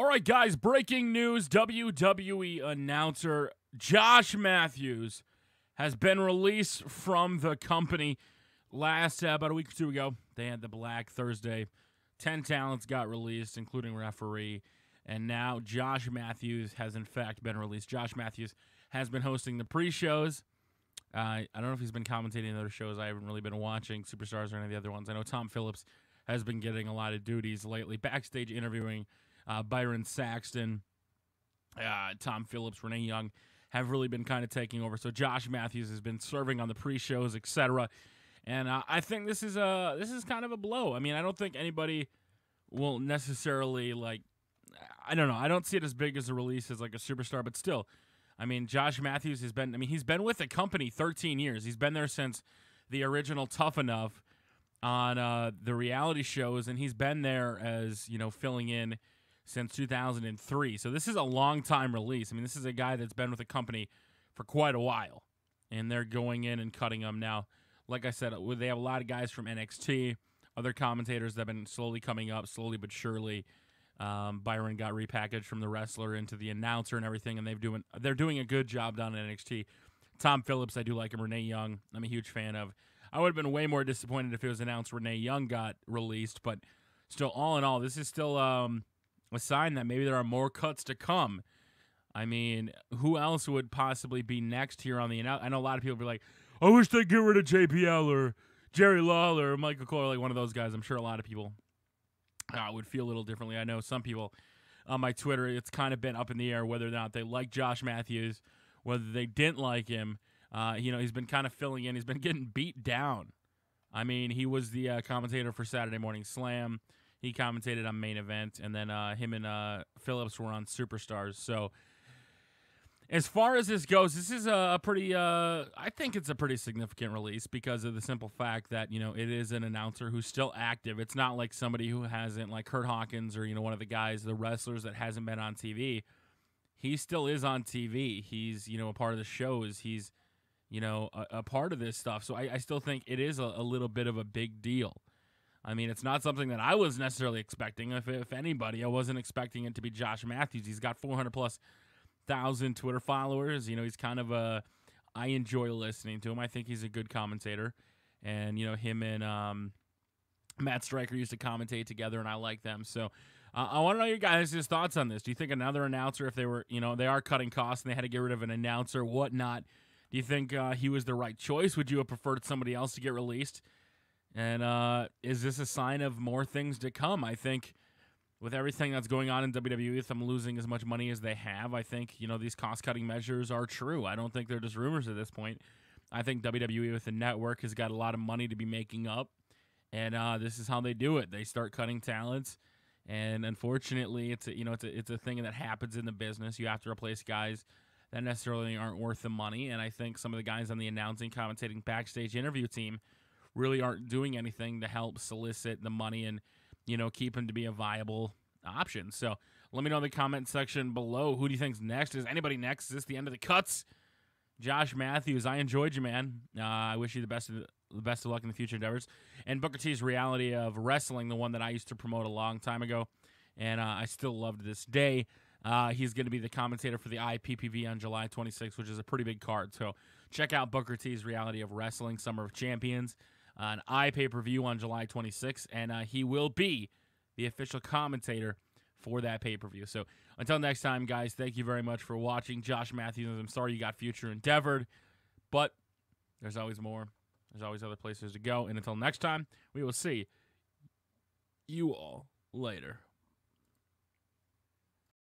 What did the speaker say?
All right, guys, breaking news. WWE announcer Josh Matthews has been released from the company. About a week or two ago, they had the Black Thursday. 10 talents got released, including referee. And now Josh Matthews has, in fact, been released. Josh Matthews has been hosting the pre-shows. I don't know if he's been commentating on other shows. I haven't really been watching Superstars or any of the other ones. I know Tom Phillips has been getting a lot of duties lately, backstage interviewing Byron Saxton, Tom Phillips, Renee Young have really been kind of taking over. So Josh Matthews has been serving on the pre-shows, etc. And I think this is kind of a blow. I mean, I don't think anybody will necessarily, like, I don't know. I don't see it as big as a release as like a superstar, but still, I mean, Josh Matthews has been, he's been with the company 13 years. He's been there since the original Tough Enough on the reality shows, and he's been there as, filling in since 2003. So this is a long-time release. I mean, this is a guy that's been with the company for quite a while, and they're going in and cutting him now. Like I said, they have a lot of guys from NXT, other commentators that have been slowly coming up, slowly but surely. Byron got repackaged from the wrestler into the announcer and everything, and they're doing a good job down in NXT. Tom Phillips, I do like him. Renee Young, I'm a huge fan of. I would have been way more disappointed if it was announced Renee Young got released, but still, all in all, this is still a sign that maybe there are more cuts to come. I mean, who else would possibly be next here on the announce? I know a lot of people be like, I wish they'd get rid of JPL or Jerry Lawler or Michael Cole, like one of those guys. I'm sure a lot of people would feel a little differently. I know some people on my Twitter, it's kind of been up in the air whether or not they like Josh Matthews, whether they didn't like him. He's been kind of filling in. He's been getting beat down. I mean, he was the commentator for Saturday Morning Slam. He commentated on Main Event, and then him and Phillips were on Superstars. So, as far as this goes, this is a pretty, I think it's a pretty significant release because of the simple fact that, it is an announcer who's still active. It's not like somebody who hasn't, like Curt Hawkins or, one of the guys, the wrestlers that hasn't been on TV. He still is on TV. He's, a part of the shows. He's, a part of this stuff. So I still think it is a little bit of a big deal. I mean, it's not something that I was necessarily expecting. If anybody, I wasn't expecting it to be Josh Matthews. He's got 400+ thousand Twitter followers. He's kind of I enjoy listening to him. I think he's a good commentator, and him and Matt Stryker used to commentate together, and I like them. So I want to know your guys' thoughts on this. Do you think another announcer, if they were, they are cutting costs and they had to get rid of an announcer, whatnot, do you think he was the right choice? Would you have preferred somebody else to get released? And is this a sign of more things to come? I think with everything that's going on in WWE, with them losing as much money as they have, I think, these cost-cutting measures are true. I don't think they're just rumors at this point. I think WWE with the network has got a lot of money to be making up, and this is how they do it. They start cutting talents, and unfortunately, it's a thing that happens in the business. You have to replace guys that necessarily aren't worth the money, and I think some of the guys on the announcing, commentating, backstage interview team really aren't doing anything to help solicit the money and keep him to be a viable option. So let me know in the comment section below. Who do you think's next? Is anybody next? Is this the end of the cuts? Josh Matthews, I enjoyed you, man. I wish you the best of luck in the future endeavors. And Booker T's Reality of Wrestling, the one that I used to promote a long time ago, and I still love to this day. He's going to be the commentator for the IPPV on July 26th, which is a pretty big card. So check out Booker T's Reality of Wrestling, Summer of Champions, an iPay-per-view on July 26th, and he will be the official commentator for that pay-per-view. So until next time, guys, thank you very much for watching. Josh Matthews, I'm sorry you got future endeavored, but there's always more. There's always other places to go. And until next time, we will see you all later.